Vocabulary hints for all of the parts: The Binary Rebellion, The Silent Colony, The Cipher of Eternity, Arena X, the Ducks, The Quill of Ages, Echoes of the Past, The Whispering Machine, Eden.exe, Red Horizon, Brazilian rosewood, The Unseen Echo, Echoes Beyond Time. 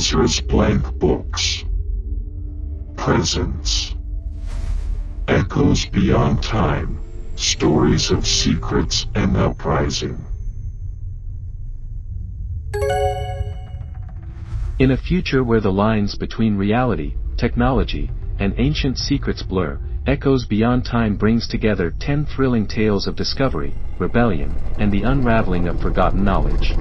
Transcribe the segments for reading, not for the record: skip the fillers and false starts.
Lazarus blank books. Presence. Echoes Beyond Time, Stories of Secrets and Uprising. In a future where the lines between reality, technology, and ancient secrets blur, Echoes Beyond Time brings together 10 thrilling tales of discovery, rebellion, and the unraveling of forgotten knowledge.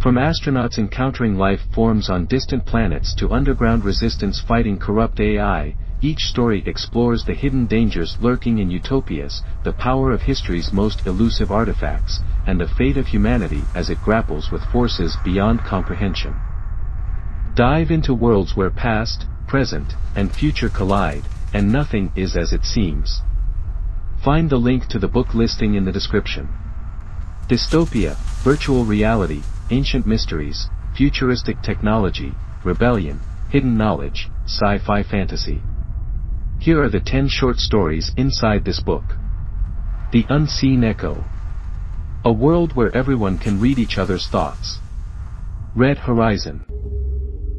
From astronauts encountering life forms on distant planets to underground resistance fighting corrupt AI, each story explores the hidden dangers lurking in utopias, the power of history's most elusive artifacts, and the fate of humanity as it grapples with forces beyond comprehension. Dive into worlds where past, present, and future collide, and nothing is as it seems. Find the link to the book listing in the description. Dystopia, virtual reality, ancient mysteries, futuristic technology, rebellion, hidden knowledge, sci-fi fantasy. Here are the 10 short stories inside this book. The Unseen Echo. A world where everyone can read each other's thoughts. Red Horizon.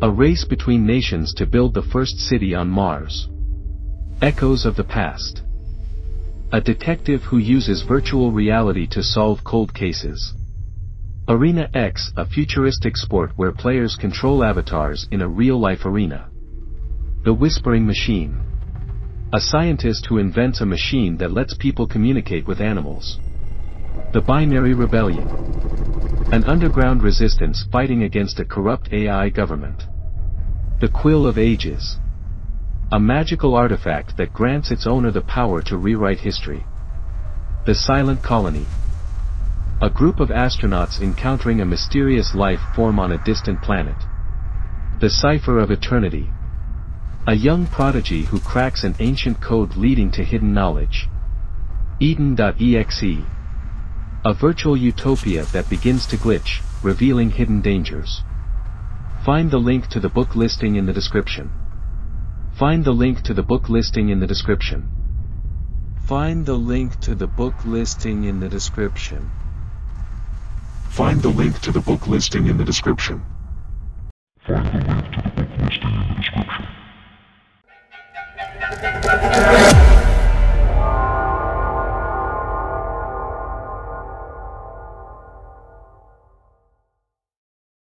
A race between nations to build the first city on Mars. Echoes of the Past. A detective who uses virtual reality to solve cold cases. Arena X, a futuristic sport where players control avatars in a real-life arena. The Whispering Machine. A scientist who invents a machine that lets people communicate with animals. The Binary Rebellion. An underground resistance fighting against a corrupt AI government. The Quill of Ages. A magical artifact that grants its owner the power to rewrite history. The Silent Colony. A group of astronauts encountering a mysterious life form on a distant planet. The Cipher of Eternity. A young prodigy who cracks an ancient code leading to hidden knowledge. Eden.exe. A virtual utopia that begins to glitch, revealing hidden dangers. Find the link to the book listing in the description. Find the link to the book listing in the description. Find the link to the book listing in the description. Find the link to the book listing in the description.